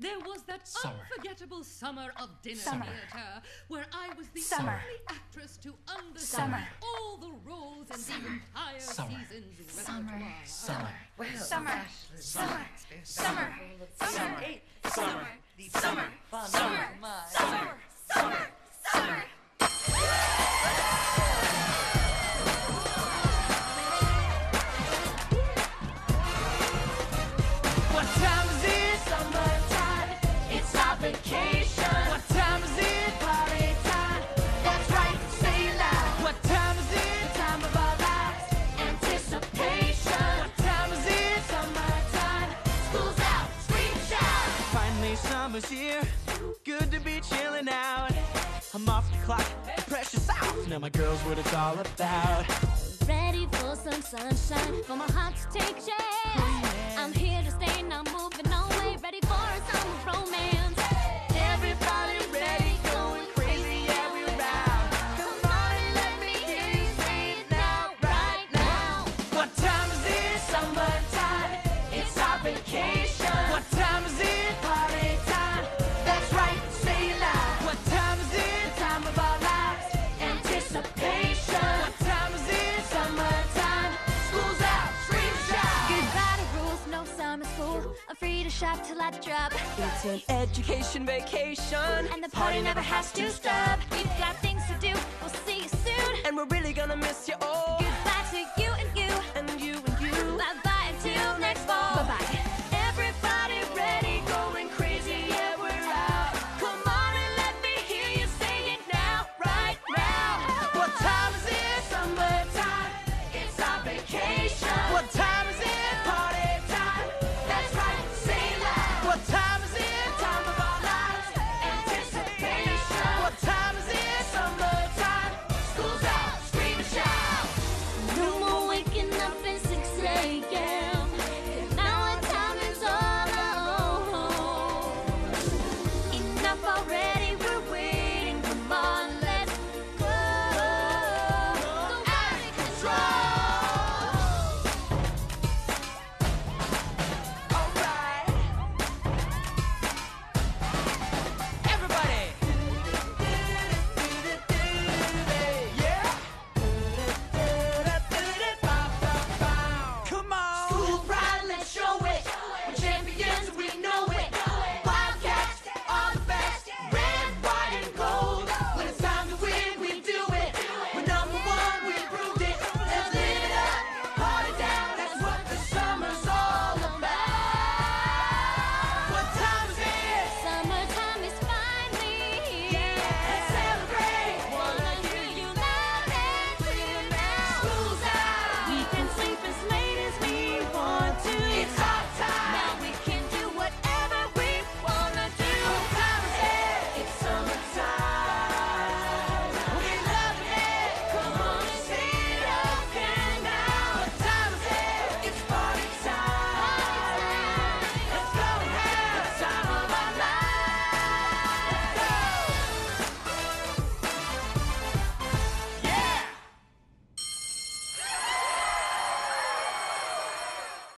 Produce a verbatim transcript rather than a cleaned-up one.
There was that summer. Unforgettable summer of dinner summer. theater where I was the summer. only actress to understand summer. all the roles and the entire summer. season's summer. repertoire. Summer. Well, summer. Summer. Summer. Summer. Summer. Summer. Summer. Summer. Summer. Summer. Summer. What time is it? Summertime. It's our vacation. What time is it? Party time. That's right, say loud. What time is it? The time of our lives. Anticipation. What time is it? Summertime. School's out, scream shout. Finally, summer's here. Good to be chilling out. I'm off the clock, the pressure's off. Now my girls, what it's all about. Ready for some sunshine, for my heart to take shape. I'm here to stay, now moving no way. Ready for a summer romance. Everybody ready, going crazy every round. Come on and let me hear you say it now, right now. What time is it? Summertime. It's our vacation. What time is it? Party time. That's right, say it loud. What time is it? The time of our lives. Anticipation. What time is it? Summertime. School's out, scream shout. Goodbye to rules, no summer school. I'm free to shop till I drop. It's an education vacation, and the party never has to stop. We've got things to do. We'll see you soon, and we're really gonna miss you all.